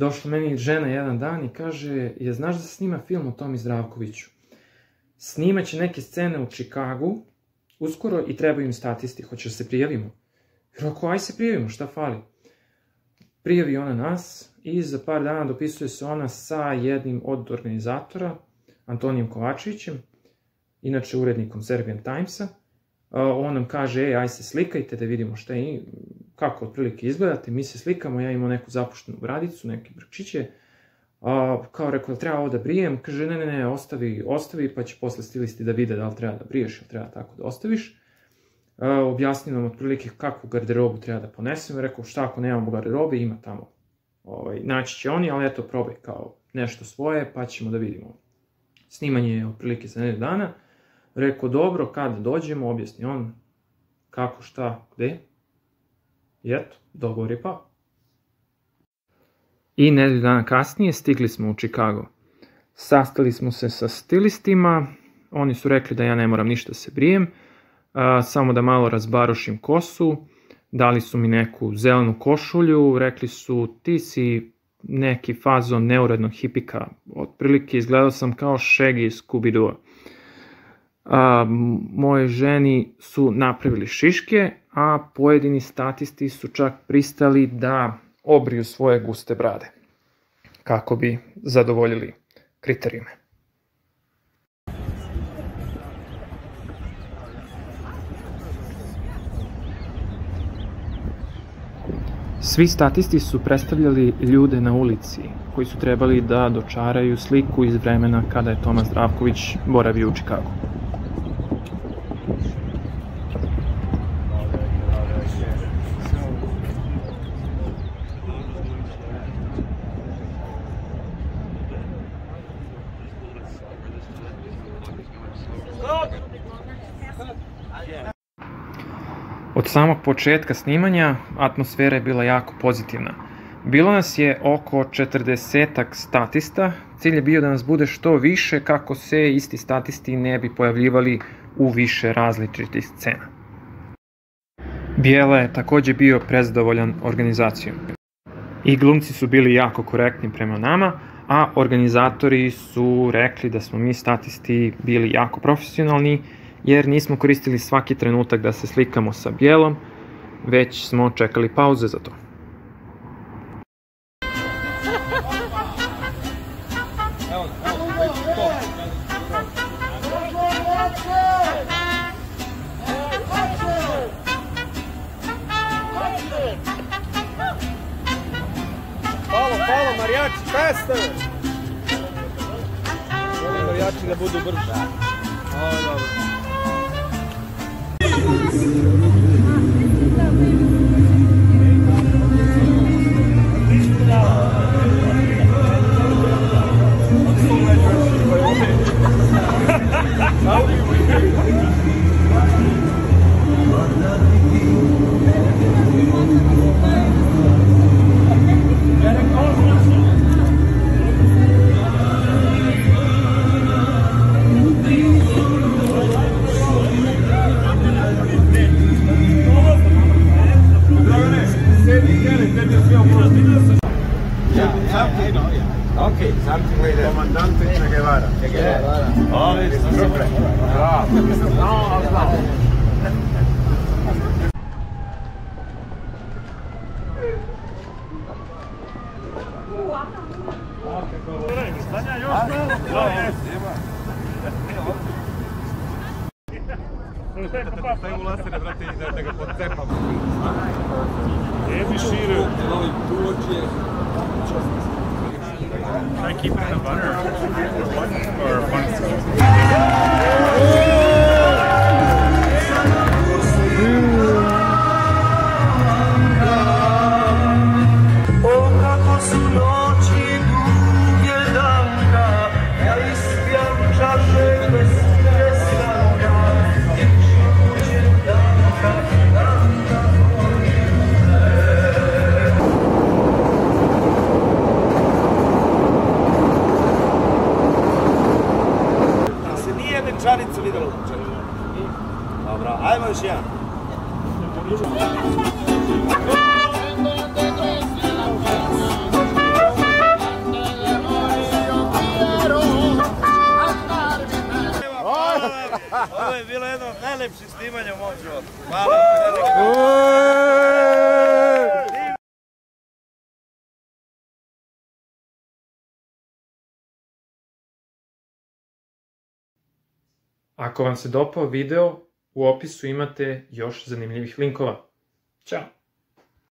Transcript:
došla meni žena jedan dan i kaže, je znaš da se snima film o Tomi Zdravkoviću? Snimat će neke scene u Čikagu, uskoro i trebaju im statisti, hoćeš se prijavimo? Roko, aj se prijavimo, šta fali? Prijavi ona nas i za par dana dopisuje se ona sa jednim od organizatora, Antonijem Kovačićem, inače urednikom Serbian Timesa. On nam kaže, ej, aj se slikajte da vidimo šta je, kako otprilike izgledate. Mi se slikamo, ja imam neku zapuštenu bradicu, neke brčiće. Kao rekao, treba ovo da brijem? Kaže, ne, ne, ne, ostavi, pa će posle stilisti da vide da li treba da briješ ili treba tako da ostaviš. Objasni nam otprilike kakvu garderobu treba da ponesem. Rekao, šta ako nemamo garderobe, ima tamo. Naći će oni, ali eto, probaj kao nešto svoje, pa ćemo da vidimo. Snimanje je otprilike za nedelju dana. Rekao, dobro, kada dođemo, objasni on kako, šta, gde. I eto, dogovor je pao. I nedelju dana kasnije stigli smo u Čikago. Sastali smo se sa stilistima, oni su rekli da ja ne moram ništa se brijem, samo da malo razbarošim kosu, dali su mi neku zelenu košulju, rekli su ti si neki fazon neurednog hipika, otprilike izgledao sam kao Shaggy iz Scooby-Doo. Moje ženi su napravili šiške, a pojedini statisti su čak pristali da obriju svoje guste brade, kako bi zadovoljili kriterijume. Svi statisti su predstavljali ljude na ulici, koji su trebali da dočaraju sliku iz vremena kada je Toma Zdravković boravio u Čikagu. Od samog početka snimanja atmosfera je bila jako pozitivna. Bilo nas je oko 40-ak statista, cilj je bio da nas bude što više kako se isti statisti ne bi pojavljivali u više različitih scena. Bjela je takođe bio prezadovoljan organizacijom. I glumci su bili jako korektni prema nama, a organizatori su rekli da smo mi statisti bili jako profesionalni, jer nismo koristili svaki trenutak da se slikamo sa Bjelom, već smo čekali pauze za to. Hvala, marijači, prestave! Hvala, marijači da budu brži. Hvala, dobro. I keep it in the butter or fun. Hvala što pratite kanal. Ovo je bilo jedno od najlepših snimanja u mom životu. Hvala. Ako vam se dopao video, u opisu imate još zanimljivih linkova. Ćao!